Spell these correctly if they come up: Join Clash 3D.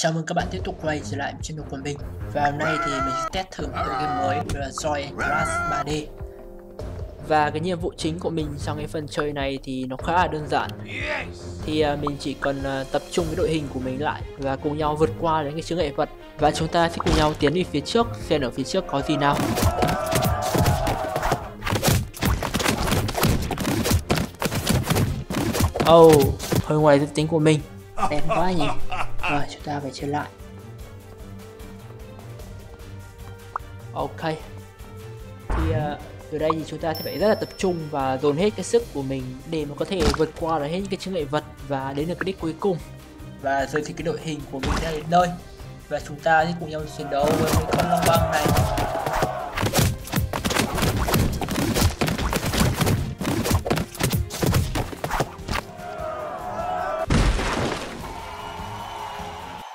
Chào mừng các bạn tiếp tục quay trở lại channel của mình. Và hôm nay thì mình sẽ test thử một game mới là Join Clash 3D. Và cái nhiệm vụ chính của mình trong cái phần chơi này thì nó khá là đơn giản. Thì mình chỉ cần tập trung cái đội hình của mình lại và cùng nhau vượt qua đến cái chướng ngại vật. Và chúng ta sẽ cùng nhau tiến đi phía trước, xem ở phía trước có gì nào. Hơi ngoài dự tính của mình. Đẹp quá nhỉ. Rồi, chúng ta phải trở lại. Ok. Thì từ đây thì chúng ta sẽ phải rất là tập trung và dồn hết cái sức của mình để mà có thể vượt qua được hết những cái chướng ngại vật và đến được cái đích cuối cùng. Và rồi thì cái đội hình của mình đã đến nơi. Và chúng ta sẽ cùng nhau chiến đấu với con long băng này.